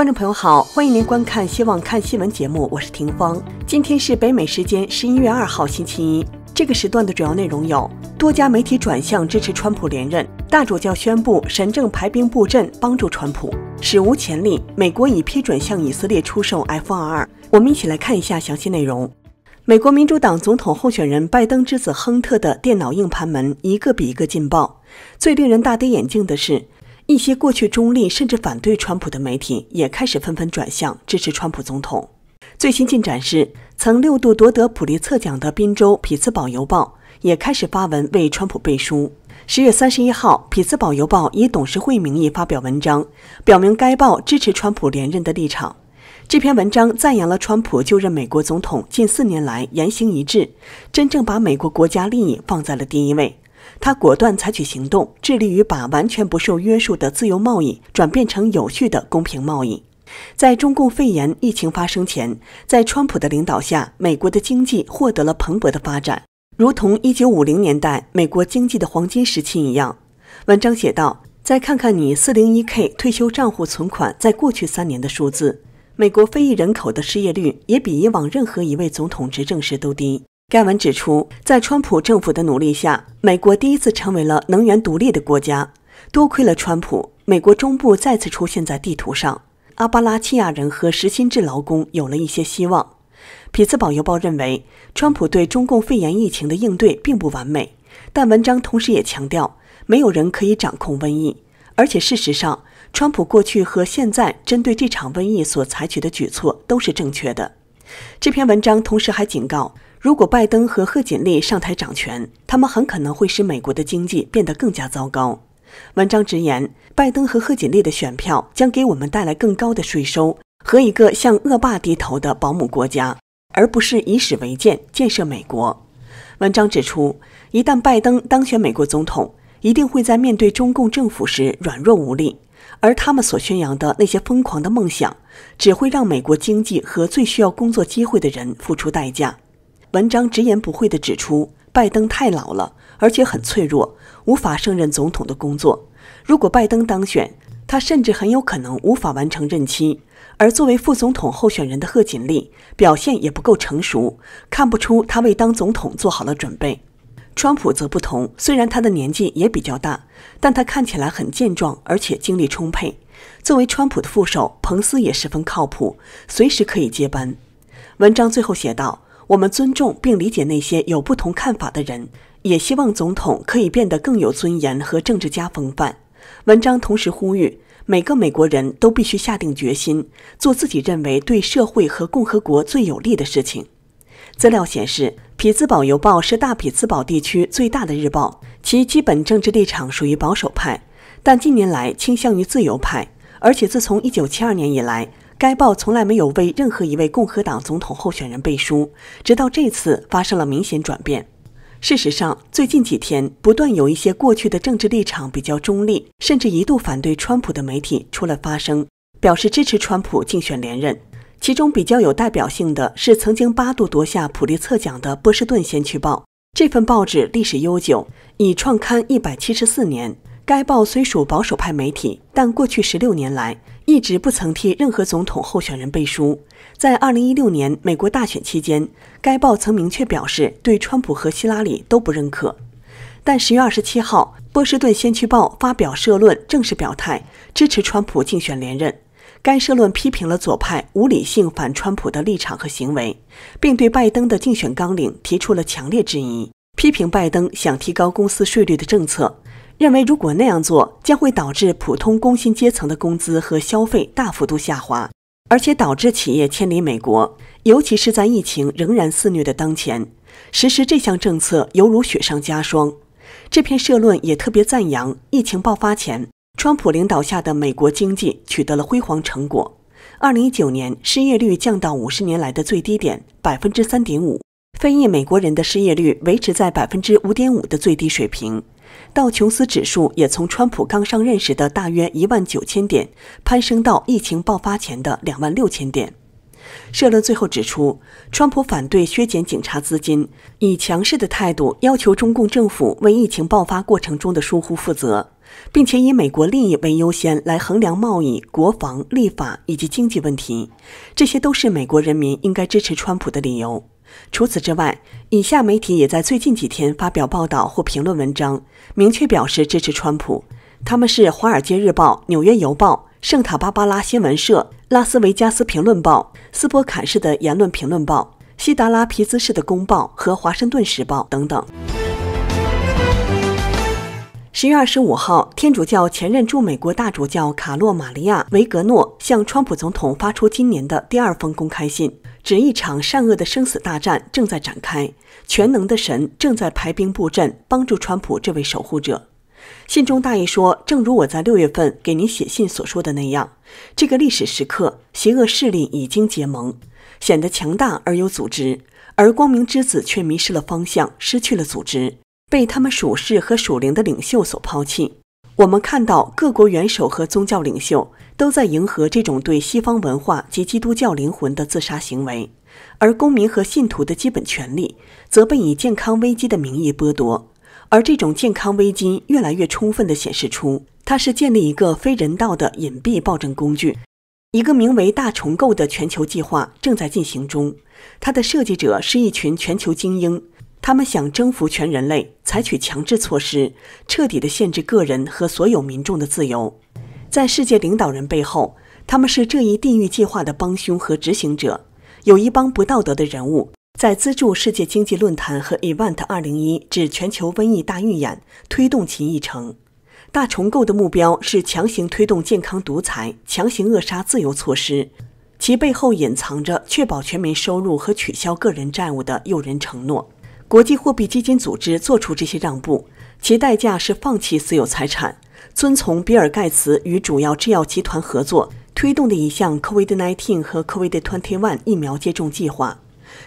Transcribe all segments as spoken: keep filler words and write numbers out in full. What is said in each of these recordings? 观众朋友好，欢迎您观看《希望看新闻》节目，我是婷芳。今天是北美时间十一月二号星期一，这个时段的主要内容有：多家媒体转向支持川普连任，大主教宣布神政排兵布阵帮助川普，史无前例，美国已批准向以色列出售 F 二十二。我们一起来看一下详细内容。美国民主党总统候选人拜登之子亨特的电脑硬盘门一个比一个劲爆，最令人大跌眼镜的是，一些过去中立甚至反对川普的媒体也开始纷纷转向支持川普总统。最新进展是，曾六度夺得普利策奖的宾州《匹兹堡邮报》也开始发文为川普背书。十月三十一号，《匹兹堡邮报》以董事会名义发表文章，表明该报支持川普连任的立场。这篇文章赞扬了川普就任美国总统近四年来言行一致，真正把美国国家利益放在了第一位。他果断采取行动，致力于把完全不受约束的自由贸易转变成有序的公平贸易。在中共肺炎疫情发生前，在川普的领导下，美国的经济获得了蓬勃的发展，如同一九五零年代美国经济的黄金时期一样。文章写道，再看看你 四零一K 退休账户存款在过去三年的数字，美国非裔人口的失业率也比以往任何一位总统执政时都低。该文指出，在川普政府的努力下，美国第一次成为了能源独立的国家。多亏了川普，美国中部再次出现在地图上，阿巴拉契亚人和实薪制劳工有了一些希望。匹兹堡邮报认为，川普对中共肺炎疫情的应对并不完美，但文章同时也强调，没有人可以掌控瘟疫。而且事实上，川普过去和现在针对这场瘟疫所采取的举措都是正确的。这篇文章同时还警告，如果拜登和贺锦丽上台掌权，他们很可能会使美国的经济变得更加糟糕。文章直言，拜登和贺锦丽的选票将给我们带来更高的税收和一个向恶霸低头的保姆国家，而不是以史为鉴建设美国。文章指出，一旦拜登当选美国总统，一定会在面对中共政府时软弱无力，而他们所宣扬的那些疯狂的梦想，只会让美国经济和最需要工作机会的人付出代价。文章直言不讳地指出，拜登太老了，而且很脆弱，无法胜任总统的工作。如果拜登当选，他甚至很有可能无法完成任期。而作为副总统候选人的贺锦丽，表现也不够成熟，看不出他为当总统做好了准备。川普则不同，虽然他的年纪也比较大，但他看起来很健壮，而且精力充沛。作为川普的副手，彭斯也十分靠谱，随时可以接班。文章最后写道，我们尊重并理解那些有不同看法的人，也希望总统可以变得更有尊严和政治家风范。文章同时呼吁，每个美国人都必须下定决心，做自己认为对社会和共和国最有利的事情。资料显示，匹兹堡邮报是大匹兹堡地区最大的日报，其基本政治立场属于保守派，但近年来倾向于自由派，而且自从一九七二年以来，该报从来没有为任何一位共和党总统候选人背书，直到这次发生了明显转变。事实上，最近几天不断有一些过去的政治立场比较中立，甚至一度反对川普的媒体出来发声，表示支持川普竞选连任。其中比较有代表性的是曾经八度夺下普利策奖的波士顿先驱报。这份报纸历史悠久，已创刊一百七十四年。该报虽属保守派媒体，但过去十六年来一直不曾替任何总统候选人背书。在二零一六年美国大选期间，该报曾明确表示对川普和希拉里都不认可。但十月二十七号，波士顿先驱报发表社论，正式表态支持川普竞选连任。该社论批评了左派无理性反川普的立场和行为，并对拜登的竞选纲领提出了强烈质疑，批评拜登想提高公司税率的政策，认为如果那样做，将会导致普通工薪阶层的工资和消费大幅度下滑，而且导致企业迁离美国，尤其是在疫情仍然肆虐的当前，实施这项政策犹如雪上加霜。这篇社论也特别赞扬疫情爆发前川普领导下的美国经济取得了辉煌成果。二零一九年失业率降到五十年来的最低点 百分之三点五， 非裔美国人的失业率维持在 百分之五点五 的最低水平，道琼斯指数也从川普刚上任时的大约一万九千点攀升到疫情爆发前的两万六千点。社论最后指出，川普反对削减警察资金，以强势的态度要求中共政府为疫情爆发过程中的疏忽负责。并且以美国利益为优先来衡量贸易、国防、立法以及经济问题，这些都是美国人民应该支持川普的理由。除此之外，以下媒体也在最近几天发表报道或评论文章，明确表示支持川普。他们是《华尔街日报》、《纽约邮报》、圣塔芭芭拉新闻社、拉斯维加斯评论报、斯波坎市的言论评论报、西达拉皮兹市的公报和华盛顿时报等等。十月二十五号，天主教前任驻美国大主教卡洛·玛利亚·维格诺向川普总统发出今年的第二封公开信，指一场善恶的生死大战正在展开，全能的神正在排兵布阵，帮助川普这位守护者。信中大意说，正如我在六月份给您写信所说的那样，这个历史时刻，邪恶势力已经结盟，显得强大而有组织，而光明之子却迷失了方向，失去了组织，被他们属世和属灵的领袖所抛弃。我们看到各国元首和宗教领袖都在迎合这种对西方文化及基督教灵魂的自杀行为，而公民和信徒的基本权利则被以健康危机的名义剥夺。而这种健康危机越来越充分地显示出，它是建立一个非人道的隐蔽暴政工具。一个名为大重构的全球计划正在进行中，它的设计者是一群全球精英，他们想征服全人类，采取强制措施，彻底地限制个人和所有民众的自由。在世界领导人背后，他们是这一地狱计划的帮凶和执行者，有一帮不道德的人物在资助世界经济论坛和 E V E N T 二零一 至全球瘟疫大预演，推动其议程。大重构的目标是强行推动健康独裁，强行扼杀自由措施，其背后隐藏着确保全民收入和取消个人债务的诱人承诺。国际货币基金组织做出这些让步，其代价是放弃私有财产，遵从比尔盖茨与主要制药集团合作推动的一项 COVID 十九 和 COVID 二十一 疫苗接种计划。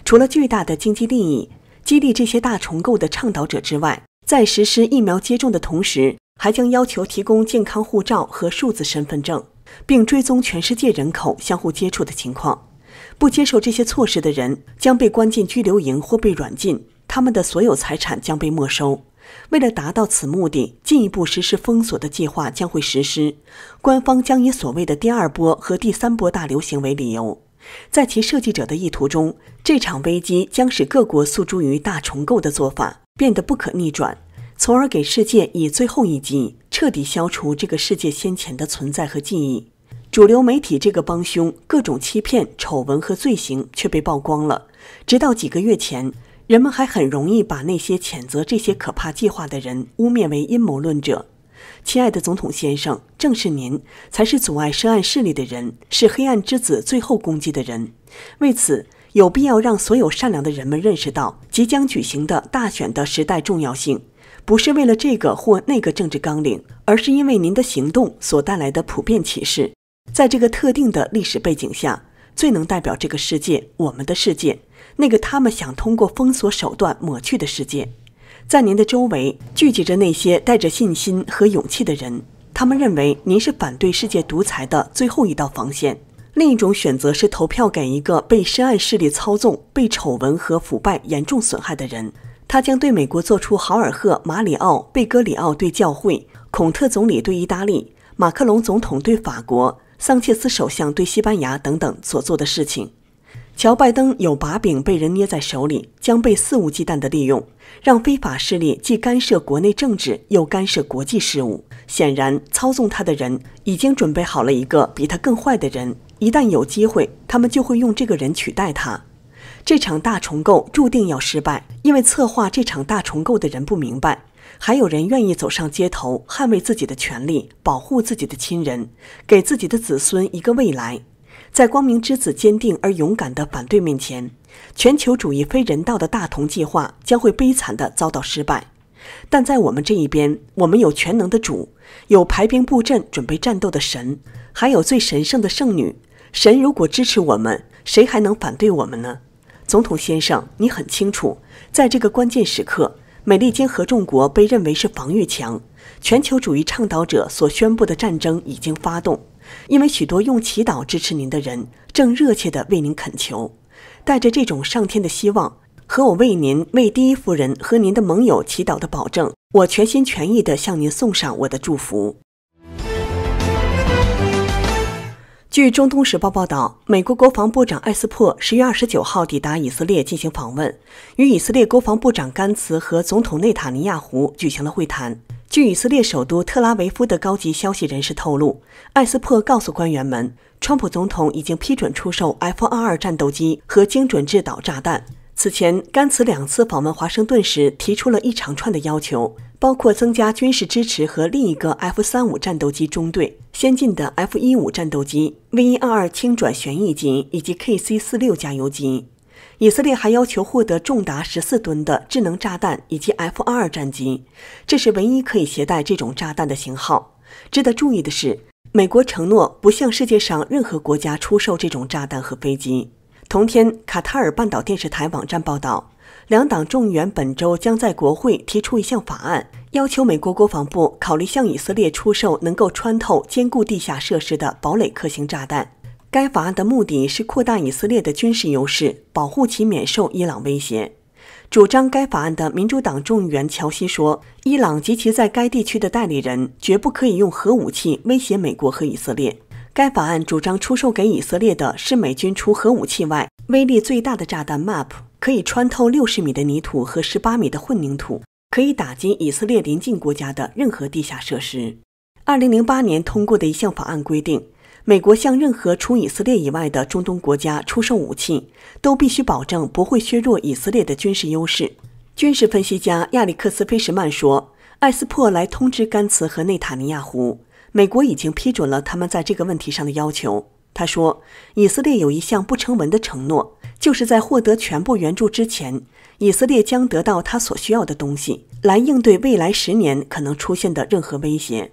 除了巨大的经济利益激励这些大重构的倡导者之外，在实施疫苗接种的同时，还将要求提供健康护照和数字身份证，并追踪全世界人口相互接触的情况。不接受这些措施的人将被关进拘留营或被软禁，他们的所有财产将被没收。为了达到此目的，进一步实施封锁的计划将会实施，官方将以所谓的第二波和第三波大流行为理由。在其设计者的意图中，这场危机将使各国诉诸于大重构的做法变得不可逆转，从而给世界以最后一击，彻底消除这个世界先前的存在和记忆。主流媒体这个帮凶，各种欺骗、丑闻和罪行却被曝光了。直到几个月前，人们还很容易把那些谴责这些可怕计划的人污蔑为阴谋论者。亲爱的总统先生，正是您才是阻碍涉案势力的人，是黑暗之子最后攻击的人。为此，有必要让所有善良的人们认识到即将举行的大选的时代重要性，不是为了这个或那个政治纲领，而是因为您的行动所带来的普遍启示。在这个特定的历史背景下，最能代表这个世界，我们的世界，那个他们想通过封锁手段抹去的世界。在您的周围聚集着那些带着信心和勇气的人，他们认为您是反对世界独裁的最后一道防线。另一种选择是投票给一个被深暗势力操纵、被丑闻和腐败严重损害的人，他将对美国做出豪尔赫、马里奥、贝戈里奥对教会、孔特总理对意大利、马克龙总统对法国、桑切斯首相对西班牙等等所做的事情。乔拜登有把柄被人捏在手里，将被肆无忌惮地利用，让非法势力既干涉国内政治又干涉国际事务。显然，操纵他的人已经准备好了一个比他更坏的人，一旦有机会，他们就会用这个人取代他。这场大重构注定要失败，因为策划这场大重构的人不明白，还有人愿意走上街头捍卫自己的权利，保护自己的亲人，给自己的子孙一个未来。在光明之子坚定而勇敢的反对面前，全球主义非人道的大同计划将会悲惨地遭到失败。但在我们这一边，我们有全能的主，有排兵布阵准备战斗的神，还有最神圣的圣女。神如果支持我们，谁还能反对我们呢？总统先生，你很清楚，在这个关键时刻，美利坚合众国被认为是防御墙，全球主义倡导者所宣布的战争已经发动。因为许多用祈祷支持您的人正热切地为您恳求，带着这种上天的希望，和我为您、为第一夫人和您的盟友祈祷的保证，我全心全意地向您送上我的祝福。据《中东时报》报道，美国国防部长艾斯珀十月二十九号抵达以色列进行访问，与以色列国防部长甘茨和总统内塔尼亚胡举行了会谈。据以色列首都特拉维夫的高级消息人士透露，艾斯珀告诉官员们，川普总统已经批准出售 F 二十二 战斗机和精准制导炸弹。此前，甘茨两次访问华盛顿时提出了一长串的要求，包括增加军事支持和另一个 F 三十五 战斗机中队、先进的 F 十五 战斗机、V 一二二 轻转旋翼机以及 K C 四十六 加油机。以色列还要求获得重达十四吨的智能炸弹以及 F 二十二 战机，这是唯一可以携带这种炸弹的型号。值得注意的是，美国承诺不向世界上任何国家出售这种炸弹和飞机。同天，卡塔尔半岛电视台网站报道，两党众议员本周将在国会提出一项法案，要求美国国防部考虑向以色列出售能够穿透坚固地下设施的堡垒克星炸弹。该法案的目的是扩大以色列的军事优势，保护其免受伊朗威胁。主张该法案的民主党众议员乔西说，伊朗及其在该地区的代理人绝不可以用核武器威胁美国和以色列。该法案主张出售给以色列的是美军除核武器外威力最大的炸弹 M O P， 可以穿透六十米的泥土和十八米的混凝土，可以打击以色列邻近国家的任何地下设施。二零零八年通过的一项法案规定，美国向任何除以色列以外的中东国家出售武器，都必须保证不会削弱以色列的军事优势。军事分析家亚历克斯·菲什曼说，艾斯珀来通知甘茨和内塔尼亚胡，美国已经批准了他们在这个问题上的要求。他说，以色列有一项不成文的承诺，就是在获得全部援助之前，以色列将得到他所需要的东西，来应对未来十年可能出现的任何威胁。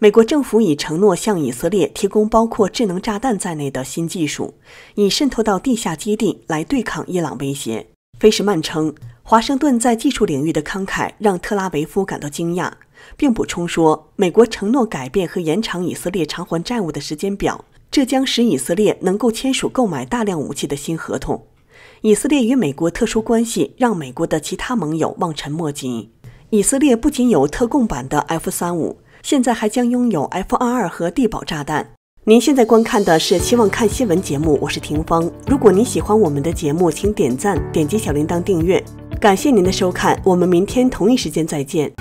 美国政府已承诺向以色列提供包括智能炸弹在内的新技术，以渗透到地下基地来对抗伊朗威胁。菲什曼称，华盛顿在技术领域的慷慨让特拉维夫感到惊讶，并补充说，美国承诺改变和延长以色列偿还债务的时间表，这将使以色列能够签署购买大量武器的新合同。以色列与美国特殊关系让美国的其他盟友望尘莫及。以色列不仅有特供版的 F 三十五， 现在还将拥有 F 二十二 和地堡炸弹。您现在观看的是希望看新闻节目，我是婷芳。如果您喜欢我们的节目，请点赞，点击小铃铛订阅。感谢您的收看，我们明天同一时间再见。